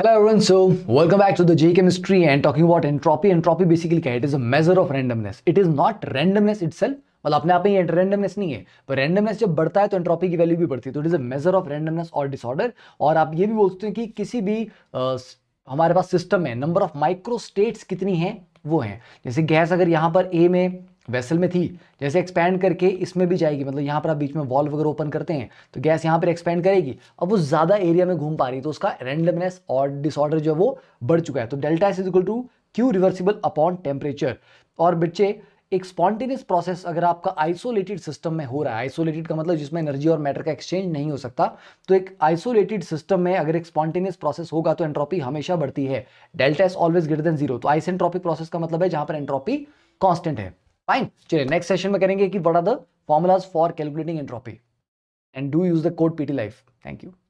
Hello everyone, so welcome back to the JEE Chemistry and talking about entropy. Entropy basically क्या है? It is a measure of randomness. It is not randomness itself, मतलब अपने आप में ही randomness नहीं है, पर randomness जब बढ़ता है तो entropy की value भी बढ़ती है. तो it is a measure of randomness or disorder. और आप ये भी बोलते हैं कि किसी भी हमारे पास सिस्टम है, नंबर ऑफ माइक्रोस्टेट्स कितनी हैं वो हैं. जैसे गैस अगर यहाँ पर A में वेसल में थी, जैसे एक्सपैंड करके इसमें भी जाएगी, मतलब यहाँ पर आप बीच में वॉल्व वगैरह ओपन करते हैं तो गैस यहाँ पर एक्सपैंड करेगी. अब वो ज़्यादा एरिया में घूम पा रही, तो उसका रैंडमनेस और डिसऑर्डर जो है वो बढ़ चुका है. तो delta S is equal to Q reversible upon temperature. और बच्चे एक स्पॉन्टेनियस प्रोसेस अगर आपका आइसोलेटेड सिस्टम में हो रहा है, आइसोलेटेड का मतलब जिसमें एनर्जी और मैटर का एक्सचेंज नहीं हो सकता, तो एक आइसोलेटेड सिस्टम में अगर एक स्पॉन्टेनियस प्रोसेस होगा तो एंट्रोपी हमेशा बढ़ती है. Delta S always greater than zero. तो आइसेंट्रोपिक प्रोसेस का मतलब है जहाँ पर एंट्रोपी कॉन्स्टेंट है. फाइन, चलिए नेक्स्ट सेशन में करेंगे कि what are the formulas for calculating entropy, and do use the code PT life. Thank you.